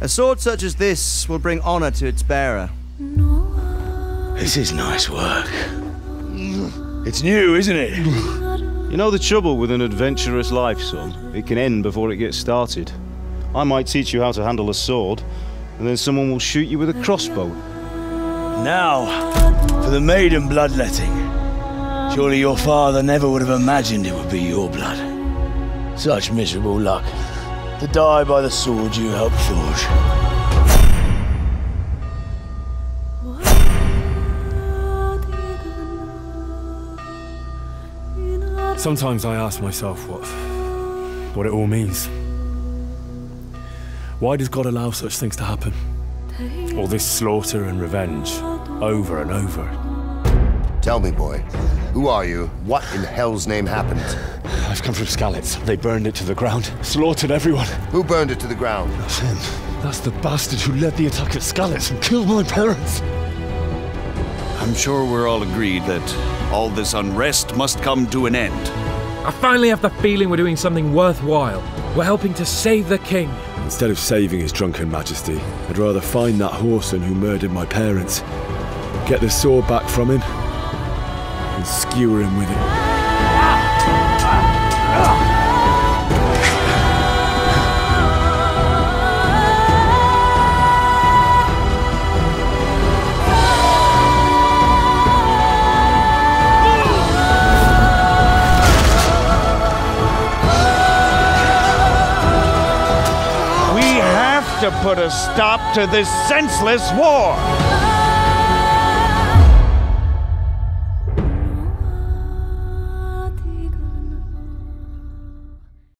A sword such as this will bring honor to its bearer. This is nice work. It's new, isn't it? You know the trouble with an adventurous life, son? It can end before it gets started. I might teach you how to handle a sword, and then someone will shoot you with a crossbow. Now, for the maiden bloodletting. Surely your father never would have imagined it would be your blood. Such miserable luck, to die by the sword you helped forge. Sometimes I ask myself what it all means. Why does God allow such things to happen? All this slaughter and revenge, over and over. Tell me, boy, who are you? What in hell's name happened? I've come from Skalitz. They burned it to the ground, slaughtered everyone. Who burned it to the ground? That's him. That's the bastard who led the attack at Skalitz and killed my parents. I'm sure we're all agreed that all this unrest must come to an end. I finally have the feeling we're doing something worthwhile. We're helping to save the king. Instead of saving his drunken majesty, I'd rather find that whoreson who murdered my parents, get the sword back from him, and skewer him with it. To put a stop to this senseless war!